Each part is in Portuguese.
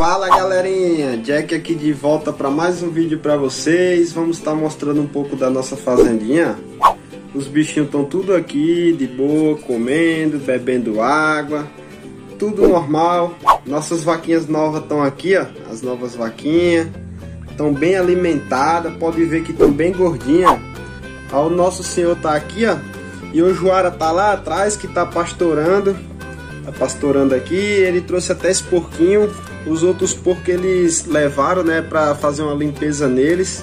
Fala galerinha, Jack aqui de volta para mais um vídeo para vocês. Vamos estar mostrando um pouco da nossa fazendinha. Os bichinhos estão tudo aqui de boa, comendo, bebendo água, tudo normal. Nossas vaquinhas novas estão aqui, ó, as novas vaquinhas estão bem alimentadas, pode ver que estão bem gordinhas. Ó, o nosso senhor tá aqui, ó, e o Juara tá lá atrás que tá pastorando. Tá pastorando aqui, ele trouxe até esse porquinho. Os outros porcos eles levaram, né, pra fazer uma limpeza neles,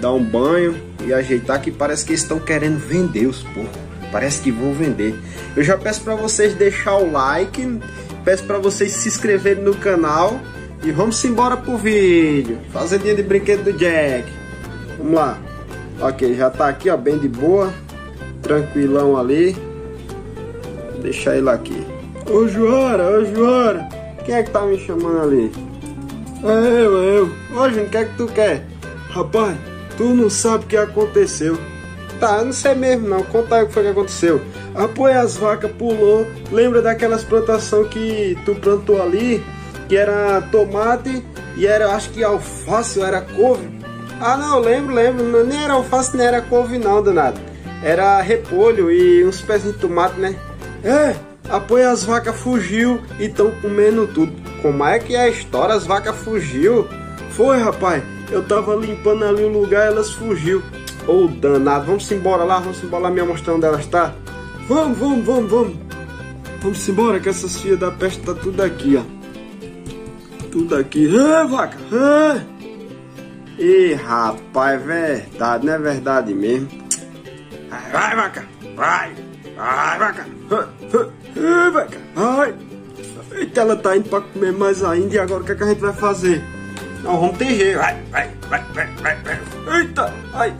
dar um banho e ajeitar, que parece que eles estão querendo vender os porcos. Parece que vão vender. Eu já peço pra vocês deixar o like, peço pra vocês se inscreverem no canal e vamos embora pro vídeo. Fazendinha de brinquedo do Jack. Vamos lá. Ok, já tá aqui, ó, bem de boa, tranquilão ali. Vou deixar ele aqui. Ô Juara, ô Juara, quem é que tá me chamando ali? É eu. Ô Juninho, o que é que tu quer? Rapaz, tu não sabe o que aconteceu. Tá, eu não sei mesmo não, conta aí o que foi que aconteceu. Apoia as vacas, pulou, lembra daquelas plantações que tu plantou ali, que era tomate e era, acho que alface ou era couve? Ah não, lembro, nem era alface nem era couve não, danado. Era repolho e uns pezinhos de tomate, né? É, apoia as vacas fugiu e estão comendo tudo. Como é que é a história? As vacas fugiu? Foi, rapaz, eu tava limpando ali o lugar e elas fugiu. Ô, danado, vamos embora lá, minha mostrar onde elas tá. Vamos. Vamos embora que essas filhas da peste tá tudo aqui, ó. Tudo aqui. Ah, vaca, ah! Ih, rapaz, verdade, não é verdade mesmo. Vai, vaca, vai. Vai, vaca. Vai, vaca. Vai. Eita, ela tá indo pra comer mais ainda. E agora o que é que a gente vai fazer? Não, vamos ter jeito. Vai. Eita. Ai.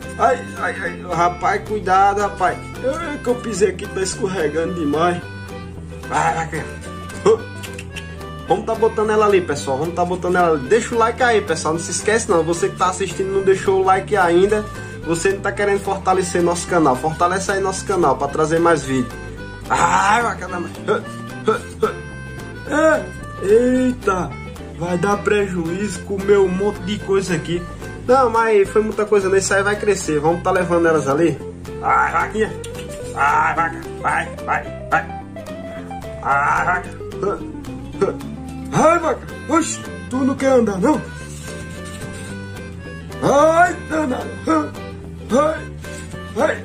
Rapaz, cuidado, rapaz. Que eu pisei aqui, tá escorregando demais. Vai, vaca. Vamos tá botando ela ali, pessoal. Deixa o like aí, pessoal. Não se esquece, não. Você que tá assistindo e não deixou o like ainda, você não tá querendo fortalecer nosso canal. Fortalece aí nosso canal pra trazer mais vídeo. Ai, bacana. Eita. Vai dar prejuízo. Comeu um monte de coisa aqui. Não, mas foi muita coisa nesse aí, vai crescer. Vamos tá levando elas ali. Ai, vaquinha. Ai, vaca. Vai. Ai, vaca. Ai, vaca, oxe, tu não quer andar não? Ai, danada. Ai.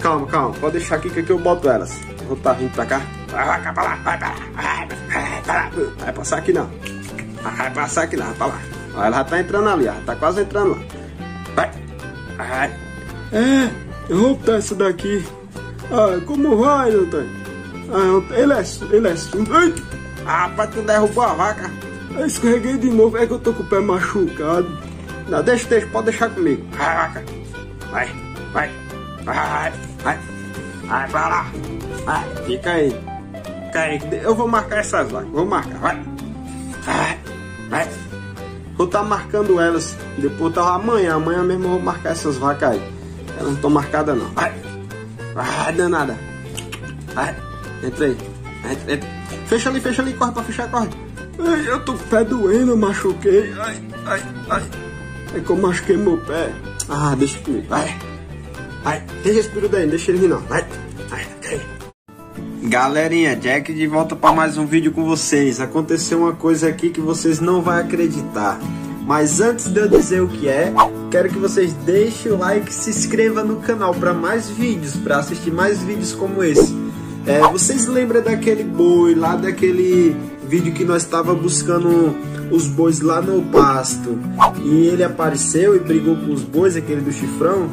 Calma, pode deixar aqui que aqui eu boto elas. Vou tá vindo pra cá. Vai, vaca, pra lá, vai pra lá. Vai passar aqui não. Vai pra lá. Ela já tá entrando ali, ela tá quase entrando lá. Vai. É, eu vou botar essa daqui. Ah, como vai, Antônio? Ah, ele é surdo. Ah, rapaz, tu derrubou a vaca. Eu escorreguei de novo, é que eu tô com o pé machucado. Não, deixa, pode deixar comigo. Vai, vaca. Vai. Vai pra lá. Vai, fica aí. Eu vou marcar essas vacas, vai. Vai. Vou tá marcando elas. Depois tá amanhã mesmo eu vou marcar essas vacas aí. Elas não tão marcadas não. Vai, danada. Vai. Entra aí. Fecha ali, corre pra fechar, corre. Ai, eu tô com o pé doendo, eu machuquei. Ai. É que eu machuquei meu pé. Ah, deixa comigo, vai. Tem respiro daí, não deixa ele vir não. Vai. Galerinha, Jack de volta pra mais um vídeo com vocês. Aconteceu uma coisa aqui que vocês não vão acreditar. Mas antes de eu dizer o que é, quero que vocês deixem o like e se inscreva no canal pra mais vídeos, pra assistir mais vídeos como esse. É, vocês lembram daquele boi, lá daquele vídeo que nós estava buscando os bois lá no pasto e ele apareceu e brigou com os bois, aquele do chifrão?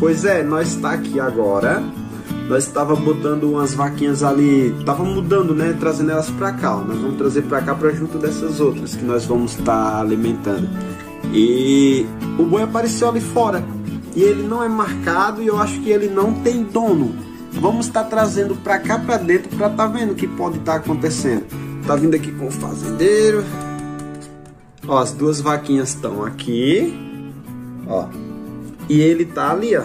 Pois é, nós está aqui agora, nós estava botando umas vaquinhas ali, tava mudando, né, trazendo elas para cá, ó. Nós vamos trazer para cá para junto dessas outras que nós vamos estar alimentando. E o boi apareceu ali fora e ele não é marcado e eu acho que ele não tem dono. Vamos estar trazendo para cá, para dentro, para estar vendo o que pode estar acontecendo. Tá vindo aqui com o fazendeiro. Ó, as duas vaquinhas estão aqui. Ó. E ele tá ali, ó.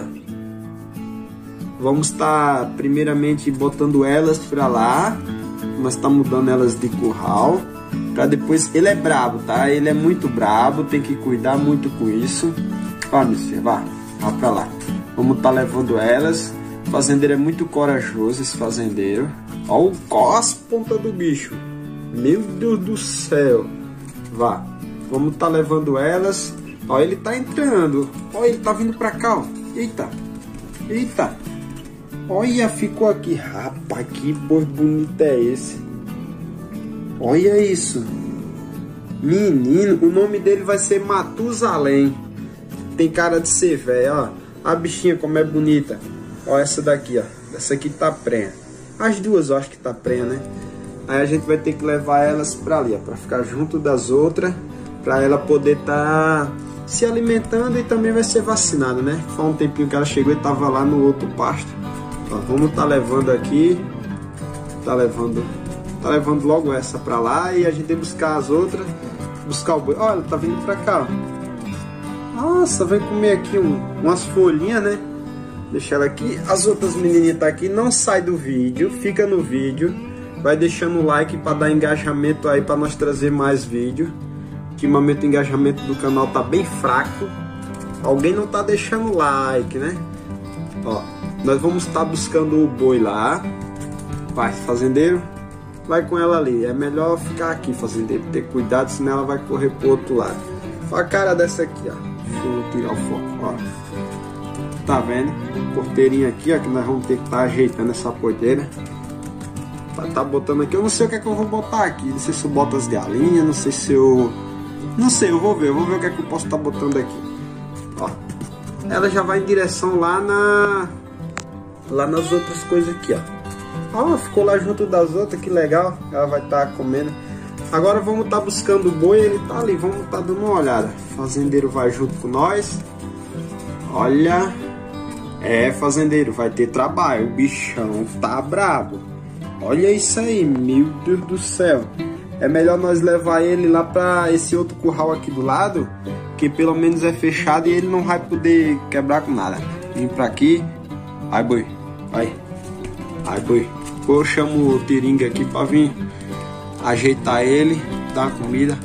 Vamos estar primeiramente botando elas para lá. Nós tá mudando elas de curral. pra depois... Ele é brabo, tá? Ele é muito brabo, tem que cuidar muito com isso. Ó, Mister, vá pra lá. Vamos tá levando elas. O fazendeiro é muito corajoso, esse fazendeiro. Ó, as pontas do bicho. Meu Deus do céu. Vá. Vamos tá levando elas. Ó, ele tá entrando. Ó, ele tá vindo pra cá, ó. Eita. Eita. Olha, ficou aqui. Rapaz, que boi bonito é esse. Olha isso. Menino, o nome dele vai ser Matusalém. Tem cara de ser velho, ó. A bichinha como é bonita. Ó, essa daqui, ó. Essa aqui tá prenha. As duas eu acho que tá prenha, né? Aí a gente vai ter que levar elas pra ali, ó. Pra ficar junto das outras. Pra ela poder tá se alimentando e também vai ser vacinada, né? Foi um tempinho que ela chegou e tava lá no outro pasto. Ó, vamos tá levando aqui. Tá levando logo essa pra lá e a gente tem que buscar as outras. Buscar o boi. Ó, ela tá vindo pra cá, ó. Nossa, vai comer aqui umas folhinhas, né? Deixa ela aqui. As outras menininhas tá aqui. Não sai do vídeo. Fica no vídeo. Vai deixando o like pra dar engajamento aí pra nós trazer mais vídeo. Ultimamente o engajamento do canal tá bem fraco. Alguém não tá deixando like, né? Ó, nós vamos estar buscando o boi lá. Vai, fazendeiro. Vai com ela ali. É melhor ficar aqui, fazendeiro. Ter cuidado, senão ela vai correr pro outro lado. Olha a cara dessa aqui, ó. Deixa eu tirar o foco, ó. Tá vendo? Porteirinha aqui, ó, que nós vamos ter que estar ajeitando essa porteira. Tá botando aqui. Eu não sei o que é que eu vou botar aqui. Não sei se eu boto as galinhas, não sei se eu... Não sei, eu vou ver. Eu vou ver o que é que eu posso estar botando aqui. Ó. Ela já vai em direção lá na... Lá nas outras coisas aqui, ó. Ó, ficou lá junto das outras, que legal. Ela vai estar comendo. Agora vamos estar buscando o boi, ele tá ali, vamos estar dando uma olhada. Fazendeiro vai junto com nós. Olha, é, fazendeiro, vai ter trabalho, o bichão tá brabo. Olha isso aí, meu Deus do céu. É melhor nós levar ele lá para esse outro curral aqui do lado, que pelo menos é fechado e ele não vai poder quebrar com nada. Vem para aqui. Ai, boi, vai. Ai, boi. Eu chamo o Tiringa aqui para vir ajeitar ele, dar uma comida.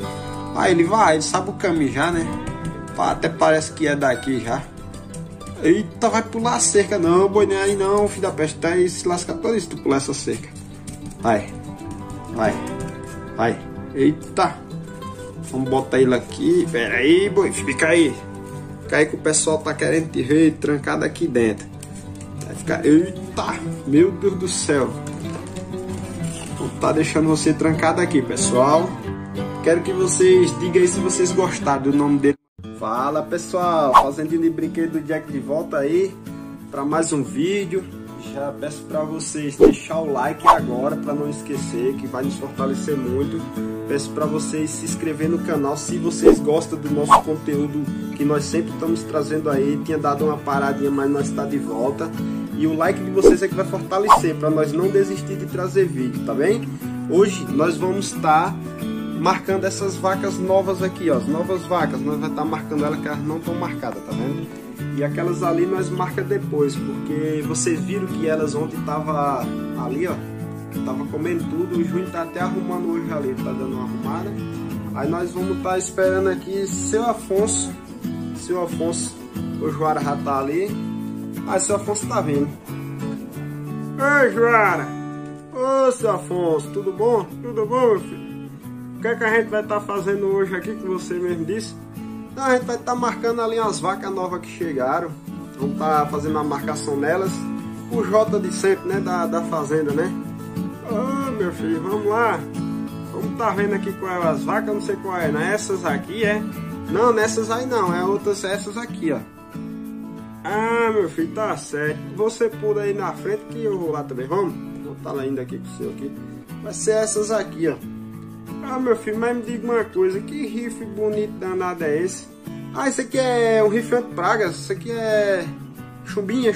Ah, ele sabe o caminho já, né? Até parece que é daqui já. Eita, vai pular a cerca. Não, boi, nem aí não, filho da peste. Tá aí, se lascar todo isso, tu pular essa cerca. Vai, vai, vai. Eita. Vamos botar ele aqui. Pera aí, boi, fica aí. Fica aí que o pessoal tá querendo te ver trancado aqui dentro. Vai ficar... Eita, meu Deus do céu. Tá deixando você trancado aqui, pessoal. Quero que vocês digam aí se vocês gostaram do nome dele. Fala, pessoal, fazendinha de brinquedo do Jack de volta aí para mais um vídeo. Já peço para vocês deixar o like agora para não esquecer, que vai nos fortalecer muito. Peço para vocês se inscrever no canal se vocês gostam do nosso conteúdo que nós sempre estamos trazendo aí. Tinha dado uma paradinha, mas nós está de volta. E o like de vocês é que vai fortalecer, para nós não desistir de trazer vídeo, tá bem? Hoje nós vamos estar marcando essas vacas novas aqui, ó. As novas vacas, nós vamos estar marcando elas, que elas não estão marcadas, tá vendo? E aquelas ali nós marcamos depois, porque vocês viram que elas ontem tava ali, ó. Tava comendo tudo, o Juninho tá até arrumando hoje ali, tá dando uma arrumada. Aí nós vamos estar esperando aqui seu Afonso, o Juara já tá ali. Ah, seu Afonso tá vindo. Ei, Juara! Ô, seu Afonso, tudo bom? Tudo bom, meu filho? O que é que a gente vai estar fazendo hoje aqui, que você mesmo disse? Então, a gente vai estar marcando ali as vacas novas que chegaram. Vamos estar fazendo a marcação nelas. O Jota de sempre, né? Da fazenda, né? Ô, meu filho, vamos lá. Vamos estar vendo aqui qual é as vacas, não sei qual é. Nessas aqui, é? Não, nessas aí não. É outras, essas aqui, ó. Ah, meu filho, tá certo. Você pula aí na frente que eu vou lá também. Vamos? Vou estar lá ainda aqui com o seu aqui. Vai ser essas aqui, ó. Ah, meu filho, mas me diga uma coisa. Que rifle bonito danado é esse? Ah, esse aqui é um rifle anti-praga. Isso aqui é chumbinho,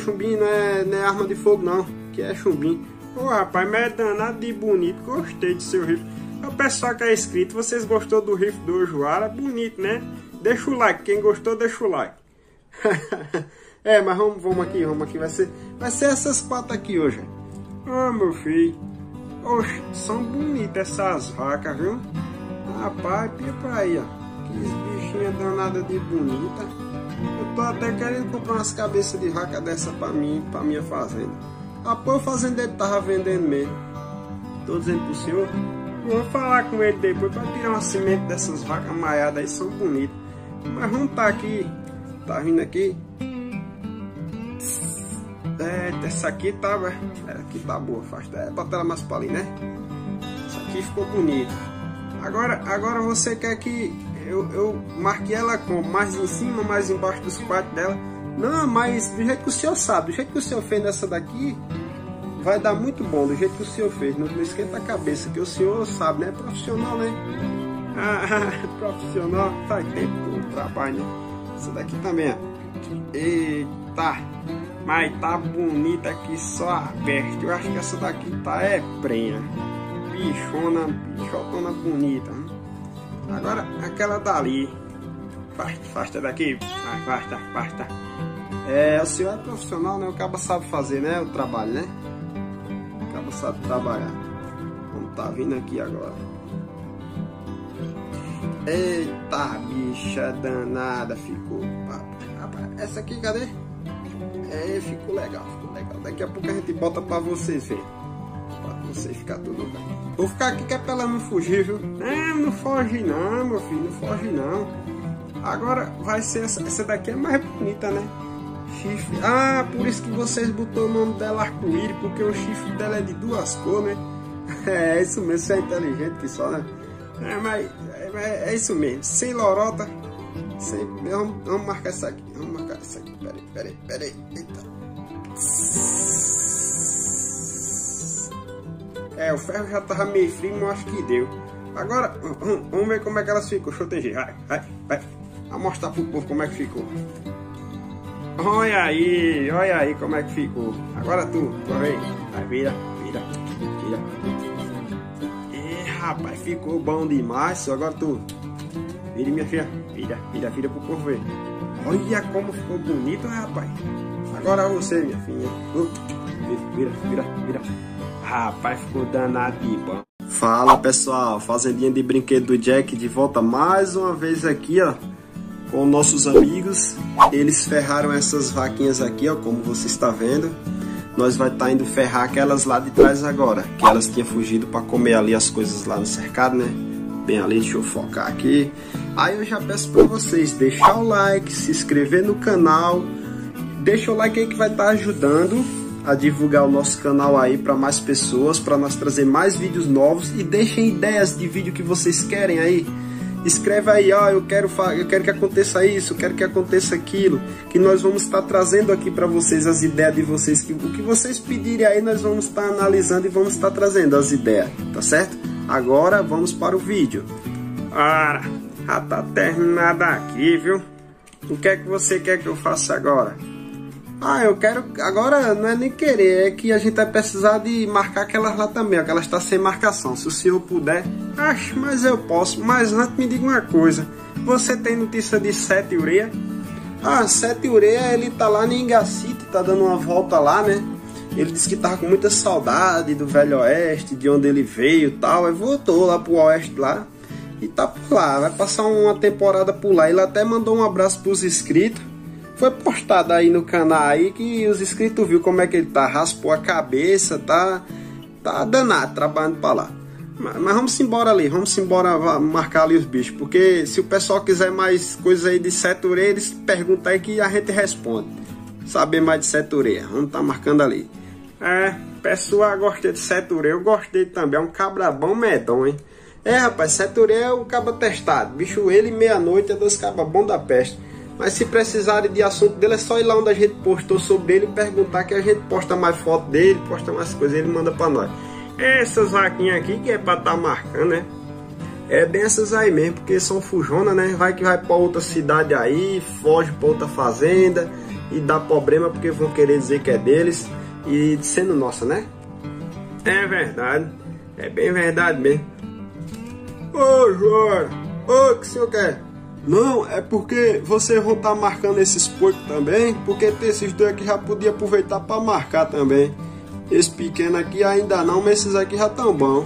não é arma de fogo, não. Que é chumbinho. Ô, rapaz, mas é danado de bonito. Gostei do seu rifle. O pessoal que é inscrito, vocês gostou do rifle do Juara? Bonito, né? Deixa o like. Quem gostou, deixa o like. É, mas vamos aqui, vai ser essas quatro aqui hoje. Ah, meu filho, oxe, são bonitas essas vacas, viu? Rapaz, pipa aí, ó. Que bichinha danada de bonita. Eu tô até querendo comprar umas cabeças de vaca dessa pra mim, pra minha fazenda. Rapaz, o fazendeiro tava vendendo mesmo. Tô dizendo pro senhor, vou falar com ele depois pra tirar uma semente dessas vacas maiadas aí, são bonitas. Mas vamos tá aqui, tá vindo aqui. É, essa aqui tá, aqui tá boa, faz. É, bota ela mais pra ali, né? Essa aqui ficou bonita. Agora você quer que eu marque ela com mais em cima, mais embaixo dos quartos dela? Não, mas do jeito que o senhor sabe, do jeito que o senhor fez nessa daqui, vai dar muito bom, do jeito que o senhor fez. Não esquenta a cabeça, que o senhor sabe, né? Profissional, né? Ah, profissional, faz tempo que trabalho, né? Essa daqui também, ó. Eita! Mas tá bonita aqui, só aberta. Eu acho que essa daqui tá é prenha. Bichona, bichotona bonita. Hein? Agora aquela dali. Afasta daqui. Afasta, afasta. É, o senhor é profissional, né? O cabo sabe fazer, né? O trabalho, né? O cabo sabe trabalhar. Vamos tá vindo aqui agora. Eita, bicha danada. Ficou. Essa aqui, cadê? É, ficou legal, ficou legal. Daqui a pouco a gente bota pra vocês verem. Pra vocês ficarem tudo bem. Vou ficar aqui que é pra ela não fugir, viu? Não foge não, meu filho. Não foge não. Agora vai ser essa daqui é mais bonita, né? Chifre. Ah, por isso que vocês botaram o nome dela arco-íris. Porque o chifre dela é de duas cores, né? É isso mesmo, você é inteligente que só, né? É isso mesmo. Sem lorota. Sem... Vamos marcar essa aqui. Vamos marcar essa aqui. Peraí, eita. É, o ferro já tava meio frio, mas acho que deu. Agora, vamos ver como é que elas ficam. Deixa eu tenger, vai. Vou mostrar pro povo como é que ficou. Olha aí como é que ficou. Agora tu vem. Vai, vira. E rapaz, ficou bom demais. Agora tu. Vira, minha filha. Vira pro povo ver. Olha como ficou bonito, rapaz. Agora você, minha filha. Vira. Rapaz, ficou danado de bom. Fala, pessoal. Fazendinha de Brinquedo do Jack de volta mais uma vez aqui, ó. Com nossos amigos. Eles ferraram essas vaquinhas aqui, ó. Como você está vendo. Nós vai estar indo ferrar aquelas lá de trás agora. Que elas tinham fugido para comer ali as coisas lá no cercado, né? Bem ali, deixa eu focar aqui. Aí eu já peço para vocês deixar o like, se inscrever no canal. Deixa o like aí que vai estar ajudando a divulgar o nosso canal aí para mais pessoas, para nós trazer mais vídeos novos. E deixem ideias de vídeo que vocês querem aí. Escreve aí, ó, eu quero que aconteça isso, eu quero que aconteça aquilo. Que nós vamos estar trazendo aqui para vocês as ideias de vocês. O que vocês pedirem aí nós vamos estar analisando e vamos estar trazendo as ideias, tá certo? Agora vamos para o vídeo. Ora! Ah, tá terminada aqui, viu? O que é que você quer que eu faça agora? Ah, eu quero... Agora não é nem querer, é que a gente vai precisar de marcar aquelas lá também, aquelas estão sem marcação. Se o senhor puder... Acho, mas eu posso. Mas antes me diga uma coisa. Você tem notícia de Sete Ureia? Ah, Sete Ureia, ele tá lá no Engacito, tá dando uma volta lá, né? Ele disse que tava com muita saudade do Velho Oeste, de onde ele veio e tal. Aí voltou lá pro Oeste lá. E tá por lá, vai passar uma temporada por lá. Ele até mandou um abraço pros inscritos. Foi postado aí no canal aí que os inscritos viram como é que ele tá. Raspou a cabeça, tá danado, trabalhando pra lá. Mas vamos embora ali, marcar ali os bichos. Porque se o pessoal quiser mais coisas aí de Sete Ureia, eles perguntam aí que a gente responde. Saber mais de Sete Ureia, vamos tá marcando ali. É, pessoal gosta de Sete Ureia, eu gostei também. É um cabrabão medonho, hein? É, rapaz, Sete Ureia é o caba testado. Bicho, ele meia-noite é dos cabas bom da peste. Mas se precisarem de assunto dele, é só ir lá onde a gente postou sobre ele e perguntar que a gente posta mais foto dele, posta mais coisas, ele manda pra nós. Essas vaquinhas aqui que é pra tá marcando, né? É bem essas aí mesmo, porque são fujonas, né? Vai que vai pra outra cidade aí, foge pra outra fazenda e dá problema porque vão querer dizer que é deles e sendo nossa, né? É verdade, é bem verdade mesmo. Ô, Juara, o que o senhor quer? Não, é porque vocês vão estar marcando esses porcos também, porque tem esses dois aqui já podia aproveitar para marcar também. Esse pequeno aqui ainda não, mas esses aqui já estão bons.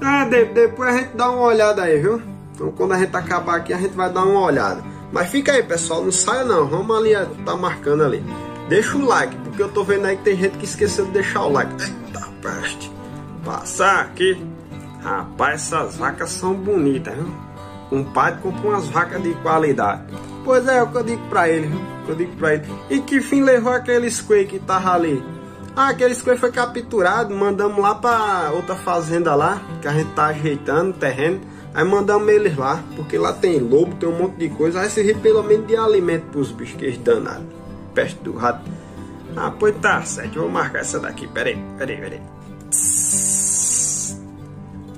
Tá, depois a gente dá uma olhada aí, viu? Então quando a gente acabar aqui, a gente vai dar uma olhada. Mas fica aí, pessoal, não saia não. Vamos ali, tá marcando ali. Deixa o like, porque eu tô vendo aí que tem gente que esqueceu de deixar o like. Eita, peste. Passar aqui. Rapaz, essas vacas são bonitas, viu? Um pai comprou umas vacas de qualidade. Pois é, é o que eu digo pra ele, viu? Eu digo pra ele. E que fim levou aquele squay que tava ali? Ah, aquele squay foi capturado, mandamos lá pra outra fazenda lá, que a gente tá ajeitando o terreno. Aí mandamos eles lá, porque lá tem lobo, tem um monte de coisa. Aí servir pelo menos de alimento pros bichos, que eles danados. Peste do rato. Ah, pois tá certo, eu vou marcar essa daqui. Peraí.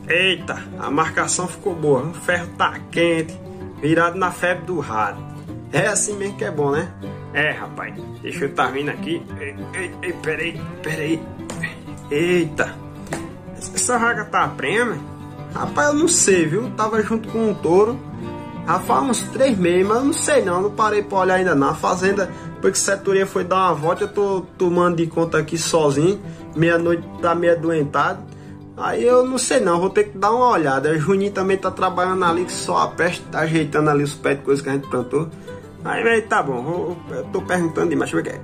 Eita, a marcação ficou boa. O ferro tá quente, virado na febre do rato. É assim mesmo que é bom, né? É, rapaz. Deixa eu tá vindo aqui. Ei, peraí. Eita. Essa vaca tá prêmio? Rapaz, eu não sei, viu? Tava junto com um touro. Já faz uns 3 meses, mas eu não sei não. Não parei pra olhar ainda não. A fazenda, depois que a setoria foi dar uma volta, eu tô tomando de conta aqui sozinho. Meia-noite tá meio adoentado. Aí eu não sei não, vou ter que dar uma olhada. O Juninho também tá trabalhando ali, que só a peste, tá ajeitando ali os pés de coisa que a gente plantou. Aí, velho, tá bom, eu tô perguntando demais, deixa eu ver o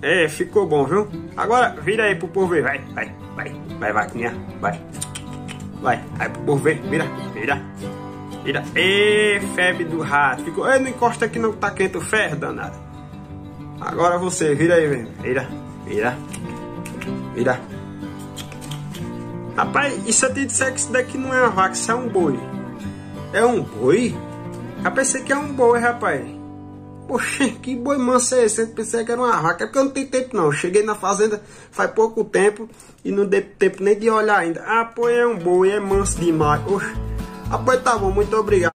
que é. É, ficou bom, viu? Agora, vira aí pro povo ver, vai, vaquinha, vai pro povo ver, vira. Ê, febre do rato, ficou, ei, não encosta aqui não que tá quente o ferro, danado. Agora você, vira aí, velho, vira. Rapaz, e se eu te disser que isso daqui não é uma vaca, isso é um boi? É um boi? Já pensei que é um boi, rapaz. Poxa, que boi manso é esse? Eu pensei que era uma vaca. É porque eu não tenho tempo não. Eu cheguei na fazenda faz pouco tempo e não dei tempo nem de olhar ainda. Ah, pô, é um boi, é manso demais. Oxe. Ah, pois tá bom, muito obrigado.